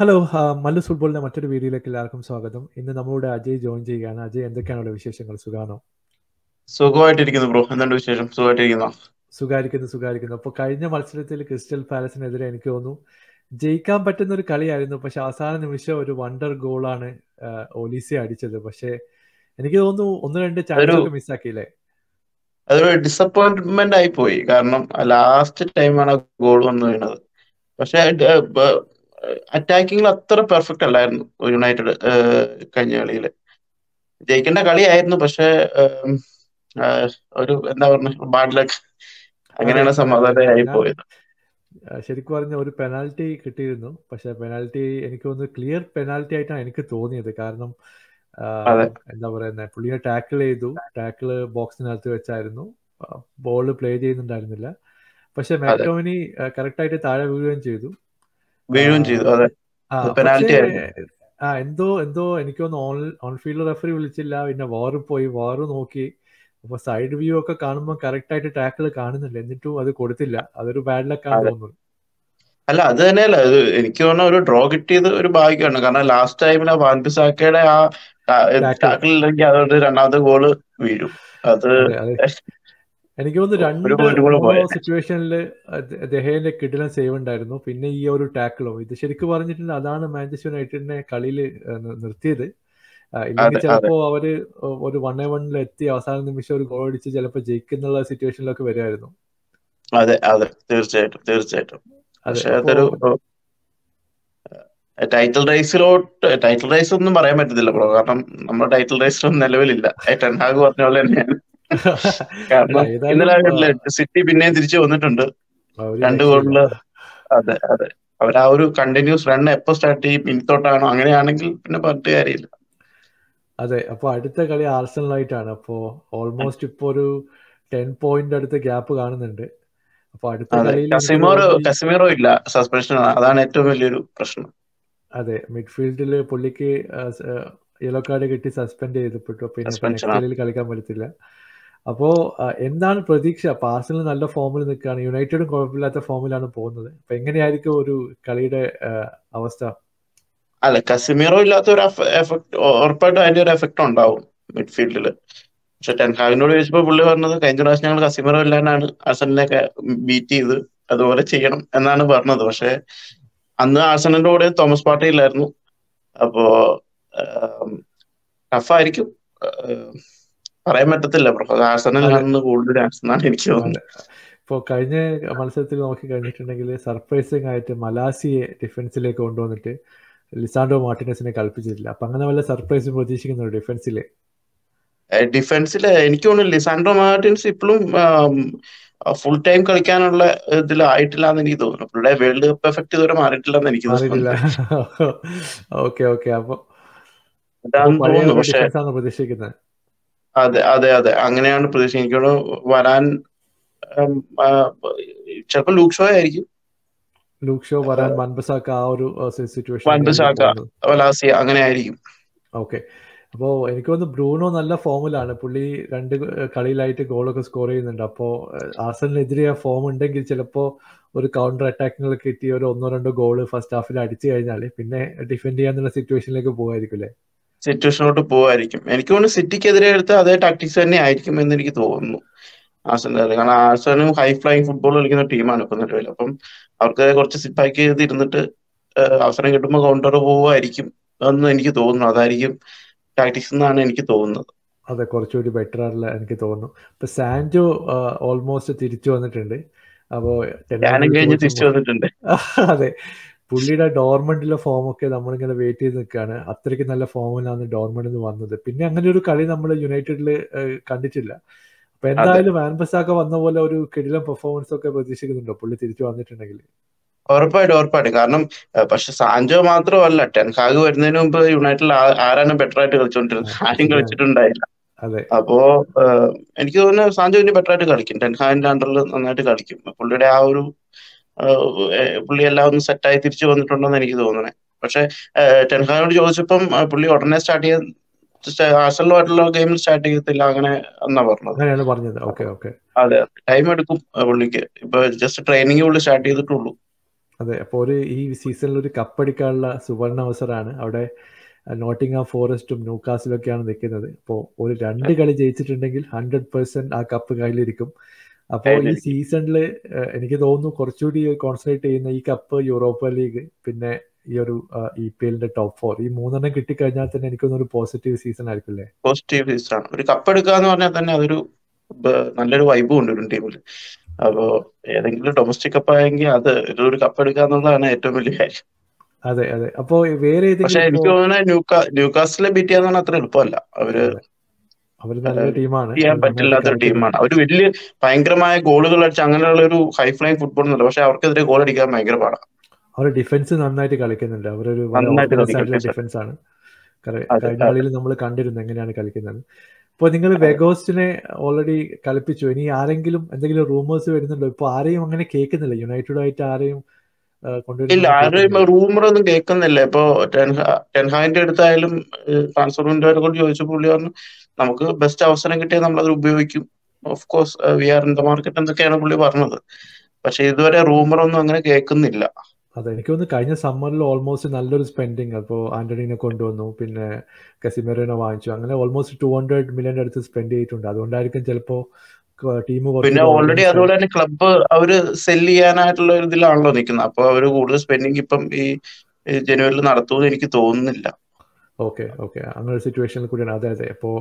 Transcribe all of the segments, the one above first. Hello Mallus ഫുട്ബോളിന്റെ മറ്റൊരു വീഡിയോയിലേക്ക് എല്ലാവർക്കും സ്വാഗതം. ഇന്ന് നമ്മുടെ അജയ് ജോയിൻ ചെയ്യുകയാണ്. അജയ്, എന്തൊക്കെയാണുള്ള വിശേഷങ്ങൾ? സുഖാണോ? സുഖമായിട്ടിരിക്കുന്നു ബ്രോ. എന്താണ് വിശേഷം? സുഖമായിട്ടിരിക്കുന്നു. സുഖായിരിക്കുന്നു. അപ്പൊ കഴിഞ്ഞ മത്സരത്തിൽ ക്രിസ്റ്റൽ പാലസിനെതിരെ എനിക്ക് തോന്നുന്നു ജയിക്കാൻ പറ്റുന്ന ഒരു കളിയായിരുന്നു. പക്ഷെ അവസാന നിമിഷം ഒരു വണ്ടർ ഗോളാണ് ഒലീസി അടിച്ചത്. പക്ഷെ എനിക്ക് തോന്നുന്നു ഒന്ന് രണ്ട് ചാൻസ് മിസ്സാക്കിയില്ലേ? അതൊരു ഡിസപ്പോയിന്റ്മെന്റ് ആയി പോയി. കാരണം ലാസ്റ്റ് ടൈമാണ് ഗോൾ വന്നു വീണത്. പക്ഷെ അറ്റാക്കിങ്ങിൽ അത്ര പെർഫെക്റ്റ് അല്ലായിരുന്നു യുണൈറ്റഡ്. കഴിഞ്ഞ കളിയിൽ ജയിക്കേണ്ട കളിയായിരുന്നു. പക്ഷെ ഒരു എന്താ പറഞ്ഞ ബാഡ് ലക്ക്, അങ്ങനെയാണ് സമാധാനമായി പോയത്. ശരിക്കും പറഞ്ഞ ഒരു പെനാൽറ്റി കിട്ടിയിരുന്നു. പക്ഷെ പെനാൽറ്റി എനിക്ക് തോന്നുന്നു ക്ലിയർ പെനാൽറ്റി ആയിട്ടാണ് എനിക്ക് തോന്നിയത്. കാരണം എന്താ പറയുന്നത്, പുള്ളിയെ ടാക്കിൾ ചെയ്തു. ടാക്കിള് ബോക്സിനകത്ത് വെച്ചായിരുന്നു. ബോൾ പ്ലേ ചെയ്യുന്നുണ്ടായിരുന്നില്ല. പക്ഷെ മാക്ടോമിനി കറക്റ്റ് ആയിട്ട് താഴെ വീഴുകയും ചെയ്തു. എന്തോ എനിക്കൊന്ന് ഓൺ ഫീൽഡ് റെഫറി വിളിച്ചില്ല. പിന്നെ വാറ് പോയി, വാറ് നോക്കി. അപ്പൊ സൈഡ് വ്യൂ ഒക്കെ കാണുമ്പോൾ കറക്റ്റ് ആയിട്ട് ടാക്കിൾ കാണുന്നില്ല. എന്നിട്ടും അത് കൊടുത്തില്ല. അതൊരു ബാഡ് ലക്ക് ആണ് തോന്നുന്നു. അല്ല, അത് തന്നെയല്ല. എനിക്ക് തോന്നുന്ന ഒരു ഡ്രോ കിട്ടിയത് ഒരു ഭാഗ്യമാണ്. കാരണം ലാസ്റ്റ് ടൈമിൽ വാൻപിസാക്കയുടെ ആ ടാക്കിൾ ഇല്ലെങ്കിൽ അതോടെ രണ്ടാമത്തെ ഗോള് വീഴും. അത് എനിക്ക് തോന്നുന്നു രണ്ട് സിറ്റുവേഷനിൽ ദഹേന്റെ കിടിലൻ സേവ് ഉണ്ടായിരുന്നു. പിന്നെ ഈ ഒരു ടാക്കിളും ഇത് ശരിക്കും പറഞ്ഞിട്ടുണ്ട്. അതാണ് മാഞ്ചസ്റ്റർ യുണൈറ്റഡിനെ കളിയിൽ നിർത്തിയത്. ഇല്ലെങ്കിൽ ചിലപ്പോ അവര് ഒരു 1-1 എത്തി അവസാന നിമിഷം ഒരു ഗോൾ അടിച്ച് ചിലപ്പോ ജയിക്കുന്ന സിറ്റുവേഷനിലൊക്കെ വരുമായിരുന്നു. അതെ അതെ, തീർച്ചയായിട്ടും. ടൈറ്റിൽ റേസിലോട്ട് ടൈറ്റിൽ റേസ് ഒന്നും പറയാൻ പറ്റത്തില്ല ബ്രോ. കാരണം നമ്മുടെ ടൈറ്റിൽ റേസിലൊന്നും നിലവിലില്ല. ടെൻ ഹാഗ് പറഞ്ഞ പോലെ തന്നെയാണ്. സിറ്റി പിന്നെയും തിരിച്ചു വന്നിട്ടുണ്ട് 2 ഗോളില്. അതെ അതെ, അവരാ ഒരു കണ്ടിന്യൂസ് റൺ എപ്പോ സ്റ്റാർട്ട് ചെയ്യും ഇനിത്തോട്ടാണോ? അങ്ങനെയാണെങ്കിൽ പിന്നെ പറഞ്ഞിട്ട് കാര്യമില്ല. അതെ. അപ്പൊ അടുത്ത കളി ആർസണലായിട്ടാണ്. അപ്പോ ഓൾമോസ്റ്റ് ഇപ്പൊ ഒരു 10 പോയിന്റ് അടുത്ത് ഗ്യാപ്പ് കാണുന്നുണ്ട്. അപ്പൊ അടുത്ത കളിയിൽ കസമിറോ ഇല്ല, സസ്പെൻഷൻ. അതാണ് ഏറ്റവും വലിയൊരു പ്രശ്നം. അതെ, മിഡ്ഫീൽഡില് പുള്ളിക്ക് യെല്ലോ കാർഡ് കിട്ടി സസ്പെൻഡ് ചെയ്തപ്പെട്ടു. പിന്നെ കളിക്കാൻ പറ്റത്തില്ല. അപ്പോ എന്താണ് പ്രതീക്ഷ? പാർസൽ നല്ല ഫോമിൽ നിൽക്കുകയാണ്. യുണൈറ്റഡും കുഴപ്പമില്ലാത്ത ഫോമിലാണ് പോകുന്നത്. അപ്പൊ എങ്ങനെയായിരിക്കും ഒരു കളിയുടെ അവസ്ഥ? അല്ല, കസിമിറോ ഇല്ലാത്ത ഒരു എഫക്ട് ഉറപ്പായിട്ടും അതിന്റെ ഒരു എഫക്ട് ഉണ്ടാവും മിഡ്ഫീൽഡില്. പക്ഷെ ടെൻ ഹാഗിനോട് ചോദിച്ചപ്പോൾ പുള്ളി പറഞ്ഞത് കഴിഞ്ഞ പ്രാവശ്യം ഞങ്ങൾ കസിമിറോ ഇല്ലാണ്ടാണ് ആർസണലിനൊക്കെ ബീറ്റ് ചെയ്ത്, അതുപോലെ ചെയ്യണം എന്നാണ് പറഞ്ഞത്. പക്ഷെ അന്ന് ആർസണലിന്റെ കൂടെ തോമസ് പാർട്ടി ഇല്ലായിരുന്നു. അപ്പോ ടഫായിരിക്കും, പറയാൻ പറ്റത്തില്ല. ഇപ്പൊ കഴിഞ്ഞ മത്സരത്തിൽ നോക്കി കഴിഞ്ഞിട്ടുണ്ടെങ്കിൽ സർപ്രൈസിങ് ആയിട്ട് മലാസിയെ ഡിഫൻസിലേക്ക് കൊണ്ടുവന്നിട്ട് ലിസാൻഡോ മാർട്ടിനസിനെ കളിപ്പിച്ചിട്ടില്ല. അപ്പൊ അങ്ങനെ വല്ല സർപ്രൈസ് പ്രതീക്ഷിക്കുന്നുണ്ടോ ഡിഫൻസില്? എനിക്ക് തോന്നുന്നു ലിസാൻഡോ മാർട്ടിൻസ് ഇപ്പോഴും ഫുൾ ടൈം കളിക്കാനുള്ള ഇതിൽ ആയിട്ടില്ല എന്ന് എനിക്ക് തോന്നുന്നു. പുള്ളിയുടെ വേൾഡ് കപ്പ് എഫക്ട് ഇതുവരെ മാറിയിട്ടില്ലെന്ന് എനിക്ക് തോന്നുന്നു. ഓക്കെ ഓക്കെ, അപ്പൊ പ്രതീക്ഷിക്കുന്നത്. അതെ അതെ അതെ, അങ്ങനെയാണ് പ്രതീക്ഷ. എനിക്കോട് വരാൻ ചിലപ്പോ ലൂക്ക് ഷോ ആയിരിക്കും. ലൂക്ക് ഷോ വരാൻ വൻപസാക്ക അങ്ങനെ ആയിരിക്കും. ഓക്കെ. അപ്പോ എനിക്ക് തോന്നുന്നു ബ്രൂണോ നല്ല ഫോമിലാണ്. പുള്ളി 2 കളിയിലായിട്ട് ഗോളൊക്കെ സ്കോർ ചെയ്യുന്നുണ്ട്. അപ്പോ ആർസണലിനെതിരെ ആ ഫോം ഉണ്ടെങ്കിൽ ചിലപ്പോ ഒരു കൗണ്ടർ അറ്റാക്കിനൊക്കെ കിട്ടി ഒരു 1-2 ഗോള് ഫസ്റ്റ് ഹാഫിൽ അടിച്ചു കഴിഞ്ഞാല് പിന്നെ ഡിഫെൻഡ് ചെയ്യാന്നുള്ള സിറ്റുവേഷനിലേക്ക് പോകായിരിക്കും അല്ലേ? സിറ്റുവേഷനോട്ട് പോവായിരിക്കും. എനിക്ക് തോന്നുന്നു സിറ്റിക്കെതിരെ എടുത്ത് അതേ ടാക്ടിക്സ് തന്നെ ആയിരിക്കും എന്ന് എനിക്ക് തോന്നുന്നു ആർസണൽ. കാരണം ആർസണലും ഹൈ ഫ്ലൈയിങ് ഫുട്ബോൾ കളിക്കുന്ന ടീമാണ് ഇപ്പം നിലവിൽ. അപ്പം അവർക്ക് കുറച്ച് സിപ്പാക്കി ചെയ്തിരുന്നിട്ട് അവസരം കിട്ടുമ്പോൾ കൗണ്ടർ പോവായിരിക്കും എന്ന് എനിക്ക് തോന്നുന്നു. അതായിരിക്കും ടാക്ടിക്സ് എന്നാണ് എനിക്ക് തോന്നുന്നത്. അതെ, കുറച്ചുകൂടി ബെറ്റർ ആണല്ലോ എനിക്ക് തോന്നുന്നു. ഇപ്പൊ സാൻജോ ഓൾമോസ്റ്റ് തിരിച്ചു വന്നിട്ടുണ്ട്. അപ്പോ തിരിച്ചു വന്നിട്ടുണ്ട്. അതെ, പുള്ളിയുടെ ഡോർമണ്ടിലെ ഫോമൊക്കെ നമ്മളിങ്ങനെ വെയിറ്റ് ചെയ്ത് നിൽക്കുകയാണ്. അത്രയ്ക്ക് നല്ല ഫോമിലാണ് ഡോർമണ്ടിൽ നിന്ന് വന്നത്. പിന്നെ അങ്ങനെ ഒരു കളി നമ്മൾ യുണൈറ്റഡിൽ കണ്ടിട്ടില്ല. അപ്പൊ എന്തായാലും വാൻപസാക്ക വന്ന പോലെ ഒരു കിടിലം പെർഫോമൻസ് ഒക്കെ പ്രതീക്ഷിക്കുന്നുണ്ടോ പുള്ളി തിരിച്ചു വന്നിട്ടുണ്ടെങ്കിൽ? ഉറപ്പായിട്ടും. കാരണം പക്ഷെ സാൻജോ മാത്രമല്ല, ടെൻ ഹാഗ് വരുന്നതിന് മുമ്പ് യുണൈറ്റഡിൽ ആരാണ് ബെറ്റർ ആയിട്ട് കളിച്ചോണ്ടിരുന്നത്? ആരും കളിച്ചിട്ടുണ്ടായില്ല. അപ്പോ എനിക്ക് തോന്നുന്നു സാൻജോ ഇനി ബെറ്റർ ആയിട്ട് കളിക്കും. ടെൻ ഹാഗിന്റെ അണ്ടറിൽ നന്നായിട്ട് കളിക്കും. പുള്ളിയുടെ ആ ഒരു പുള്ളി എല്ലാം ഒന്ന് സെറ്റായി തിരിച്ചു വന്നിട്ടുണ്ടെന്ന് എനിക്ക് തോന്നണേ. പക്ഷെ ടെൻഹാഗിനോട് ചോദിച്ചപ്പം പുള്ളി ഉടനെ സ്റ്റാർട്ട് ചെയ്യാൻ ആർസണലുമായിട്ടുള്ള ഗെയിമിൽ സ്റ്റാർട്ട് ചെയ്യത്തില്ല അങ്ങനെ എന്നാ പറഞ്ഞത്. അതെ, ടൈം എടുക്കും പുള്ളിക്ക്. ഇപ്പൊ ജസ്റ്റ് ട്രെയിനിങ് പുള്ളി സ്റ്റാർട്ട് ചെയ്തിട്ടുള്ളൂ. അതെ, അപ്പോൾ ഒരു ഈ സീസണിൽ ഒരു കപ്പടിക്കാനുള്ള സുവർണ അവസരമാണ്. അവിടെ നോട്ടിംഗ ഫോറസ്റ്റും ന്യൂക്കാസിലൊക്കെയാണ് നിൽക്കുന്നത്. അപ്പോൾ ഒരു 2 കളി ജയിച്ചിട്ടുണ്ടെങ്കിൽ 100% ആ കപ്പ് കയ്യിലിരിക്കും. അപ്പോൾ ഈ സീസണിൽ എനിക്ക് തോന്നുന്നു കുറച്ചുകൂടി കോൺസെൻട്രേറ്റ് ചെയ്യുന്ന ഈ കപ്പ്, യൂറോപ്പ ലീഗ്, പിന്നെ ഈ ഒരു EPL-ന്റെ ടോപ്പ് 4, ഈ 3 കിട്ടിക്കഴിഞ്ഞാൽ തന്നെ എനിക്കൊന്നൊരു പോസിറ്റീവ് സീസൺ ആയിരിക്കും അല്ലേ? പോസിറ്റീവ് സീസൺ, ഒരു കപ്പ് എടുക്കാന്ന് പറഞ്ഞാൽ തന്നെ അതൊരു നല്ലൊരു വൈബ് കൊണ്ടുവരും ടീമിൽ. അപ്പോ ഏതെങ്കിലും ഡൊമസ്റ്റിക് കപ്പ് ആയെങ്കിൽ അത് ഒരു കപ്പ് എടുക്കുക എന്നുള്ളതാണ് ഏറ്റവും വലിയ കാര്യം. അതെ അതെ. അപ്പോ വേറെ പക്ഷെ എനിക്ക് തോന്നുന്നു ന്യൂക്കാസിലെ ബീറ്റ് ചെയ്യാന്ന് പറഞ്ഞാൽ അത്ര എളുപ്പമല്ല. അവര് നല്ലൊരു ടീമാണ്, ചെയ്യാൻ പറ്റില്ലാത്തൊരു ടീമാണ്. അവര് വലിയ ഭയങ്കരമായ ഗോളുകൾ അടിച്ച് അങ്ങനെയുള്ള ഒരു ഹൈ ഫ്ലൈങ് ഫുട്ബോൾ ഒന്നുമില്ല. പക്ഷെ അവർക്കെതിരെ ഗോൾ അടിക്കാൻ ഭയങ്കര പാടാണ്. അവരുടെ ഡിഫൻസ് നന്നായിട്ട് കളിക്കുന്നുണ്ട്. അവരൊരു ഡിഫൻസ് ആണ്. കഴിഞ്ഞ കളിയിൽ നമ്മൾ കണ്ടിരുന്നു എങ്ങനെയാണ് കളിക്കുന്നത്. ഇപ്പൊ നിങ്ങൾ വെഗോസ്റ്റിനെ ഓൾറെഡി കളിപ്പിച്ചു. ഇനി ആരെങ്കിലും എന്തെങ്കിലും റൂമേഴ്സ് വരുന്നുണ്ടോ? ഇപ്പൊ ആരെയും അങ്ങനെ കേൾക്കുന്നില്ല യുണൈറ്റഡ് ആയിട്ട് ആരെയും കൊണ്ടുവരില്ല, ആരെയും റൂമറൊന്നും കേൾക്കുന്നില്ല. ഇപ്പൊ ടെൻഹാഗിന്റെ അടുത്തായാലും ട്രാൻസ്ഫർ വിൻഡോയെ കൊണ്ട് ചോദിച്ചു, പുള്ളി പറഞ്ഞു നമുക്ക് ബെസ്റ്റ് അവസരം കിട്ടിയാൽ നമ്മളത് ഉപയോഗിക്കും, of course we are in the market എന്നൊക്കെയാണ് പുള്ളി പറഞ്ഞത്. പക്ഷെ ഇതുവരെ റൂമറൊന്നും അങ്ങനെ കേൾക്കുന്നില്ല. അതെ, എനിക്ക് തോന്നുന്നു കഴിഞ്ഞ സമ്മറിൽ ഓൾമോസ്റ്റ് നല്ലൊരു സ്പെൻഡിങ്. അപ്പോൾ ആന്റണീനെ കൊണ്ടുവന്നു, പിന്നെ കസിമേറിനെ വാങ്ങിച്ചു, അങ്ങനെ ഓൾമോസ്റ്റ് 200 million അടുത്ത് സ്പെൻഡ് ചെയ്തിട്ടുണ്ട്. അതുകൊണ്ടായിരിക്കും ചിലപ്പോൾ ടീം പിന്നെ ഓൾറെഡി അതുപോലെ തന്നെ ക്ലബ്ബ് അവര് സെല്ല് ചെയ്യാനായിട്ടുള്ള ഒരു ഇതിലാണല്ലോ നിൽക്കുന്നത്. അപ്പോൾ അവര് കൂടുതൽ സ്പെൻഡിങ് ഇപ്പം ഈ ജനുവരിയിൽ നടത്തുമെന്ന് എനിക്ക് തോന്നുന്നില്ല. ഓക്കെ ഓക്കെ, അങ്ങനെ ഒരു സിറ്റുവേഷനിൽ കൂടിയാണ്. അതെ അതെ. അപ്പോൾ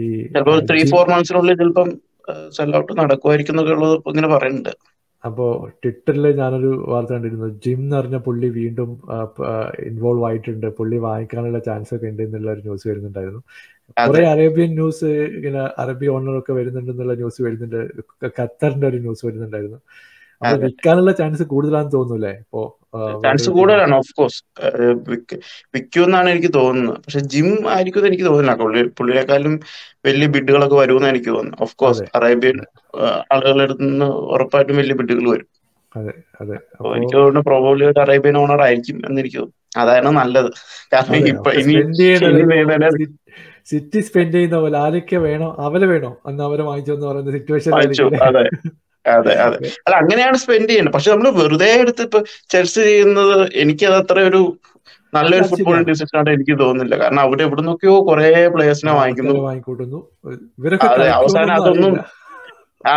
ഈ ചിലപ്പോൾ 3-4 months ചിലപ്പം സെല്ലൗട്ട് നടക്കുമായിരിക്കും എന്നുള്ളത് ഇങ്ങനെ പറയുന്നുണ്ട്. അപ്പോൾ ട്വിറ്ററിൽ ഞാനൊരു വാർത്ത കണ്ടിരുന്നു, ജിം എന്ന് പറഞ്ഞ പുള്ളി വീണ്ടും ഇൻവോൾവ് ആയിട്ടുണ്ട്, പുള്ളി വാങ്ങിക്കാനുള്ള ചാൻസ് ഒക്കെ ഉണ്ട് എന്നുള്ള ഒരു ന്യൂസ് വരുന്നുണ്ടായിരുന്നു. കുറെ അറേബ്യൻ ന്യൂസ് ഇങ്ങനെ അറബി ഓണറൊക്കെ വരുന്നുണ്ടെന്നുള്ള ന്യൂസ് വരുന്നുണ്ട്. ഖത്തറിന്റെ ഒരു ന്യൂസ് വരുന്നുണ്ടായിരുന്നു. അപ്പൊ വിൽക്കാനുള്ള ചാൻസ് കൂടുതലാണെന്ന് തോന്നുന്നല്ലേ? ഇപ്പോ ചാൻസ് കൂടുതലാണ്, ഓഫ് കോഴ്സ് വിൽക്കുമെന്നാണ് എനിക്ക് തോന്നുന്നത്. പക്ഷെ ജിം ആയിരിക്കും എനിക്ക് തോന്നുന്നില്ല, പുള്ളിയെക്കാളും വലിയ ബിഡുകളൊക്കെ വരുമെന്ന് എനിക്ക് തോന്നുന്നു. ഓഫ് കോഴ്സ് അറേബ്യൻ ആളുകളുടെ അടുത്ത് നിന്ന് ഉറപ്പായിട്ടും വലിയ ബിഡുകൾ വരും. എനിക്ക് തോന്നുന്നു പ്രോബബ്ലി ഒരു അറേബ്യൻ ഓണർ ആയിരിക്കും എന്ന് എനിക്ക് തോന്നുന്നു. അതാണ് നല്ലത്. കാരണം ഇപ്പൊ ഇനി സിറ്റി സ്പെൻഡ് ചെയ്യുന്ന പോലെ ആരൊക്കെ വേണോ അവരെ വേണോ അന്ന് അവരെ വാങ്ങിച്ചോന്ന് പറയുന്ന സിറ്റുവേഷൻ. അതെ അതെ, അല്ല അങ്ങനെയാണ് സ്പെൻഡ് ചെയ്യേണ്ടത്. പക്ഷെ നമ്മള് വെറുതെ എടുത്ത് ഇപ്പൊ ചെൽസി ചെയ്യുന്നത് എനിക്കത് അത്ര ഒരു നല്ലൊരു ഫുട്ബോൾ ഡിസിഷൻ ആയിട്ട് എനിക്ക് തോന്നുന്നില്ല. കാരണം അവിടെ എവിടെ നോക്കിയോ കുറെ പ്ലേയേഴ്സിനെ വാങ്ങിക്കുന്നു. അതെ, അവസാനം അതൊന്നും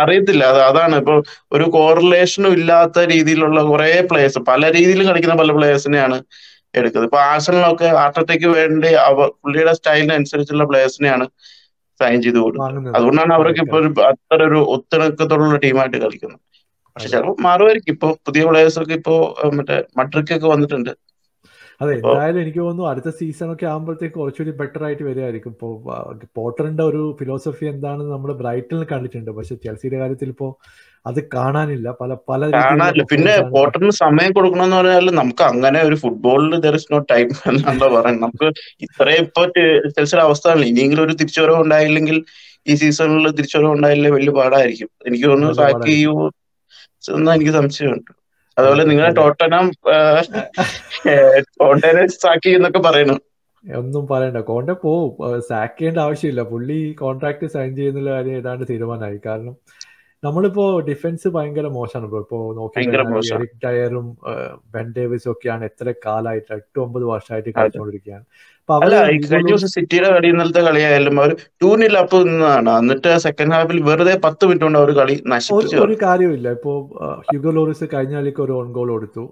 അറിയത്തില്ല. അതാണ് ഇപ്പൊ ഒരു കോറിലേഷനും ഇല്ലാത്ത രീതിയിലുള്ള കുറെ പ്ലേയേഴ്സ്, പല രീതിയിൽ കളിക്കുന്ന പല പ്ലേയേഴ്സിനെയാണ് എടുക്കുന്നത്. ഇപ്പൊ ആഴ്സണലൊക്കെ ആർട്ടറ്റയ്ക്ക് വേണ്ടി അവർ പുള്ളിയുടെ സ്റ്റൈലിനനുസരിച്ചുള്ള പ്ലേയേഴ്സിനെയാണ് സൈൻ ചെയ്ത് കൊടുക്കുന്നത്. അതുകൊണ്ടാണ് അവർക്ക് ഇപ്പൊ അത്ര ഒരു ഒത്തിണക്കത്തോടുള്ള ടീമായിട്ട് കളിക്കുന്നത്. പക്ഷെ ചിലപ്പോൾ മാറുമായിരിക്കും. ഇപ്പൊ പുതിയ പ്ലേയേഴ്സൊക്കെ ഇപ്പോ മറ്റേ മഡ്രിക്കൊക്കെ വന്നിട്ടുണ്ട്. അതെ, എന്തായാലും എനിക്ക് തോന്നുന്നു അടുത്ത സീസണൊക്കെ ആകുമ്പോഴത്തേക്ക് കുറച്ചുകൂടി ബെറ്റർ ആയിട്ട് വരികയായിരിക്കും. ഇപ്പോൾ പോട്ടറിന്റെ ഒരു ഫിലോസഫി എന്താണെന്ന് നമ്മൾ ബ്രൈറ്റണിൽ കണ്ടിട്ടുണ്ട്. പക്ഷെ ചെൽസിയുടെ കാര്യത്തിൽ ഇപ്പോൾ അത് കാണാനില്ല. പല പല കാണാനില്ല. പിന്നെ പോട്ടറിന് സമയം കൊടുക്കണമെന്ന് പറഞ്ഞാൽ നമുക്ക് അങ്ങനെ ഒരു ഫുട്ബോളിൽ ദർ ഇസ് നോ ടൈം എന്നാണല്ലോ പറയുന്നത്. നമുക്ക് ഇത്രയും ഇപ്പൊ ചെൽസിയുടെ അവസ്ഥയാണ്. ഇനിയെങ്കിലും ഒരു തിരിച്ചുവരവ് ഉണ്ടായില്ലെങ്കിൽ, ഈ സീസണിൽ തിരിച്ചുവരവ് ഉണ്ടായില്ലെങ്കിൽ വലിയ പാടായിരിക്കും എനിക്ക് തോന്നുന്നു. സാക്ക് ചെയ്യുമോ എന്നാ എനിക്ക് സംശയമുണ്ട്. അതുപോലെ നിങ്ങളെ ടോട്ടനം സാക്കി എന്നൊക്കെ പറയുന്നു. ഒന്നും പറയണ്ട, കോണ്ടെ പോവും. സാക്ക് ചെയ്യേണ്ട ആവശ്യമില്ല. പുള്ളി കോൺട്രാക്ട് സൈൻ ചെയ്യുന്നുള്ള കാര്യം ഏതാണ്ട് തീരുമാനമായി. കാരണം നമ്മളിപ്പോ ഡിഫൻസ് ഭയങ്കര മോശമാണ്. ഇപ്പൊ നോക്കി ടയറും ബെൻ ഡേവിസും ഒക്കെയാണ് എത്ര കാലമായിട്ട് 8-9 വർഷമായിട്ട് കളിച്ചുകൊണ്ടിരിക്കുകയാണ്. സിറ്റിയുടെ കളി ഇന്നലത്തെ കളിയായാലും അവർ 2-0 അപ്പ് നിന്നതാണ്. എന്നിട്ട് സെക്കൻഡ് ഹാഫിൽ വെറുതെ 10 minute കൊണ്ട് അവർ കളി നശിപ്പിച്ചു. ഒരു കാര്യമില്ല. ഇപ്പൊ ഹ്യൂഗോ ലോറിസ് കഴിഞ്ഞ കളിക്ക് ഒരു ഓൺ ഗോൾ കൊടുത്തു.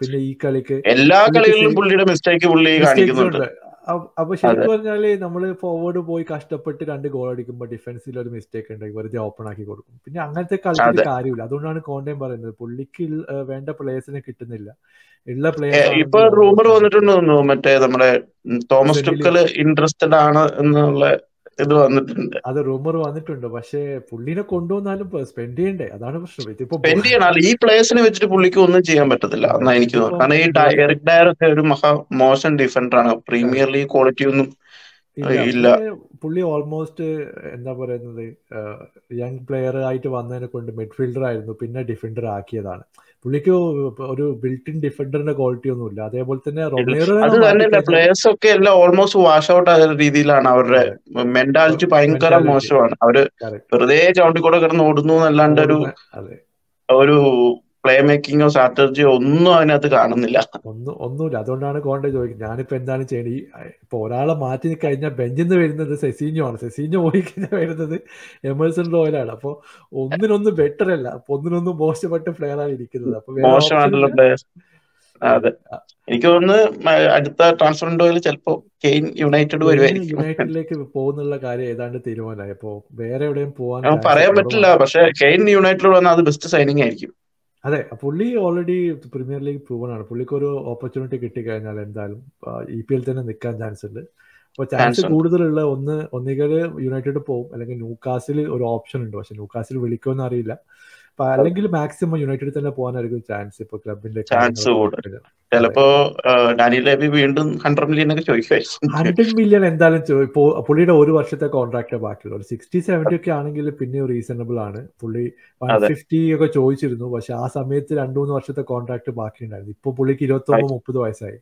പിന്നെ ഈ കളിക്ക് എല്ലാ കളികളിലും പുള്ളിയുടെ മിസ്റ്റേക്ക് പുള്ളി കാണിക്കുന്നുണ്ട്. അപ്പൊ ശരിക്കും പറഞ്ഞാല് നമ്മള് ഫോർവേഡ് പോയി കഷ്ടപ്പെട്ട് 2 goal അടിക്കുമ്പോൾ ഡിഫൻസിൽ ഒരു മിസ്റ്റേക്ക് ഉണ്ടെങ്കിൽ വെറുതെ ഓപ്പൺ ആക്കി കൊടുക്കും. പിന്നെ അങ്ങനത്തെ കളിക്ക് കാര്യമില്ല. അതുകൊണ്ടാണ് കോണ്ടേം പറയുന്നത് പുള്ളിക്ക് വേണ്ട പ്ലേയേഴ്സിനെ കിട്ടുന്നില്ല. ഇപ്പൊ റൂമർ വന്നിട്ടുണ്ട് തോന്നുന്നു, മറ്റേ നമ്മുടെ തോമസ് ടുക്കല് ഇൻട്രസ്റ്റഡ് ആണ് എന്നുള്ള ഇത് വന്നിട്ടുണ്ട്. അത് റൂമർ വന്നിട്ടുണ്ട്. പക്ഷെ പുള്ളിനെ കൊണ്ടുവന്നാലും സ്പെൻഡ് ചെയ്യണ്ടേ, അതാണ് പ്രശ്നം. ഇതിപ്പോ സ്പെൻഡ് ചെയ്യണം. ഈ പ്ലേയേഴ്സിനെ വെച്ചിട്ട് പുള്ളിക്ക് ഒന്നും ചെയ്യാൻ പറ്റത്തില്ല എന്നാ എനിക്ക് തോന്നുന്നു. കാരണം ഈ എറിക് ഡയർ ഒക്കെ ഒരു മഹാ മോശം ഡിഫൻഡർ ആണ്. പ്രീമിയർ ലീഗ് ക്വാളിറ്റി ഒന്നും ഇല്ല. പുള്ളി ഓൾമോസ്റ്റ് എന്താ പറയുന്നത്, യങ് പ്ലെയർ ആയിട്ട് വന്നതിനെ കൊണ്ട് മിഡ്ഫീൽഡർ ആയിരുന്നു, പിന്നെ ഡിഫൻഡർ ആക്കിയതാണ്. പുള്ളിക്ക് ഒരു ബിൽറ്റ് ഇൻ ഡിഫൻഡറിന്റെ ക്വാളിറ്റി ഒന്നും ഇല്ല. അതേപോലെ തന്നെ റൊമേറോ പ്ലേയേഴ്സ് ഒക്കെ എല്ലാം ഓൾമോസ്റ്റ് വാഷ് ഔട്ട് ആയ രീതിയിലാണ്. അവരുടെ മെന്റാലിറ്റി ഭയങ്കര മോശമാണ്. അവര് വെറുതെ ചവിട്ടി കൂടെ കിടന്ന് ഓടുന്നു എന്നല്ലാണ്ട് ഒരു പ്ലേമേക്കിങ്ങോ സ്ട്രാറ്റജിയോ ഒന്നും അതിനകത്ത് കാണുന്നില്ല. ഒന്നുമില്ല. അതുകൊണ്ടാണ് കോണ്ടെ ചോദിക്കുന്നത് ഞാനിപ്പോ എന്താണ് ചെയ്യണത്. ഇപ്പൊ ഒരാളെ മാറ്റി കഴിഞ്ഞാൽ ബെഞ്ചിൽ നിന്ന് വരുന്നത് സെസീഞ്ഞോ ആണ്, സെസീഞ്ഞോ പോയി കഴിഞ്ഞാൽ വരുന്നത് എമേഴ്സൺ ലോയിലാണ്. അപ്പൊ ഒന്നിനൊന്നും ബെറ്റർ അല്ല, ഒന്നിനൊന്നും മോശപ്പെട്ട പ്ലെയർ ആണ് ഇരിക്കുന്നത്. അപ്പൊ മോശമായിട്ടുള്ള പ്ലെയർ. അതെ, എനിക്ക് തോന്നുന്നു അടുത്ത ട്രാൻസ്ഫർ വിൻഡോയിൽ ചിലപ്പോ കെയിൻ യുണൈറ്റഡ് വരുമായിരിക്കും, യുണൈറ്റഡിലേക്ക് പോകുന്നുള്ള കാര്യം ഏതാണ്ട് തീരുമാനമായി. അപ്പോ വേറെ എവിടെയും പോകാൻ പറയാൻ പറ്റില്ല, പക്ഷെ കെയിൻ യുണൈറ്റഡ് വന്നാൽ അത് ബെസ്റ്റ് സൈനിങ് ആയിരിക്കും. അതെ, പുള്ളി ഓൾറെഡി പ്രീമിയർ ലീഗ് പ്രൂവനാണ്. പുള്ളിക്ക് ഒരു ഓപ്പർച്യൂണിറ്റി കിട്ടിക്കഴിഞ്ഞാൽ എന്തായാലും EPL തന്നെ നിൽക്കാൻ ചാൻസ് ഉണ്ട്. അപ്പൊ ചാൻസ് കൂടുതലുള്ള ഒന്നുകിൽ യുണൈറ്റഡ് പോകും, അല്ലെങ്കിൽ ന്യൂകാസിൽ ഒരു ഓപ്ഷൻ ഉണ്ട്. പക്ഷെ ന്യൂകാസിൽ വിളിക്കുമെന്ന് അറിയില്ല. അല്ലെങ്കിൽ മാക്സിമം യുണൈറ്റഡ് തന്നെ പോകാനായിരിക്കും ചാൻസ്. ഇപ്പൊ ക്ലബിന്റെ ചാൻസ് കൂടുതൽ. ചിലപ്പോ ഡാനിയൽ ലെവി വീണ്ടും 100 മില്യൺ ഒക്കെ ചോദിക്കും. 100 മില്യൺ എന്തായാലും പുള്ളിയുടെ ഒരു വർഷത്തെ കോൺട്രാക്ട് ബാക്കിയുള്ള ഒരു 60-70 ഒക്കെ ആണെങ്കിൽ പിന്നെ റീസണബിൾ ആണ്. പുള്ളി 150 ഒക്കെ ചോദിച്ചിരുന്നു, പക്ഷെ ആ സമയത്ത് 2-3 വർഷത്തെ കോൺട്രാക്ട് ബാക്കി ഉണ്ടായിരുന്നു. ഇപ്പൊ പുള്ളിക്ക് 29-30 വയസ്സായി.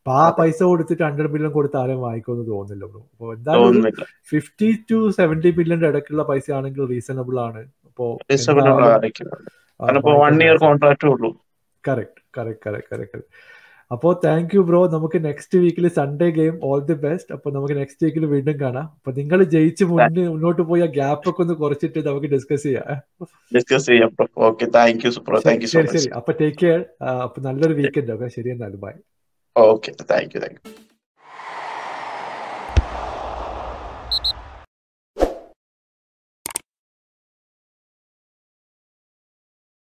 അപ്പൊ ആ പൈസ കൊടുത്തിട്ട് 100 മില്യൺ കൊടുത്ത് ആരെയും വാങ്ങിക്കുമെന്ന് തോന്നില്ല ബ്രോ. അപ്പൊ എന്തായാലും 50-70 മില്യന്റെ ഇടയ്ക്കുള്ള പൈസ ആണെങ്കിൽ റീസണബിൾ ആണ്. അപ്പോ താങ്ക് യു ബ്രോ. നമുക്ക് നെക്സ്റ്റ് വീക്കിൽ Sunday game, all the best. അപ്പൊ നമുക്ക് നെക്സ്റ്റ് വീക്കിൽ വീണ്ടും കാണാം. അപ്പൊ നിങ്ങൾ ജയിച്ച് മുന്നോട്ട് പോയി ആ ഗ്യാപ്പ് ഒക്കെ ഒന്ന് കുറച്ചിട്ട് നമുക്ക് ഡിസ്കസ് ചെയ്യാം. ശരി, അപ്പൊ ടേക്ക് കെയർ. അപ്പൊ നല്ലൊരു വീക്കെൻഡ്. ഓക്കെ, ശരി എന്നാലും ബൈ.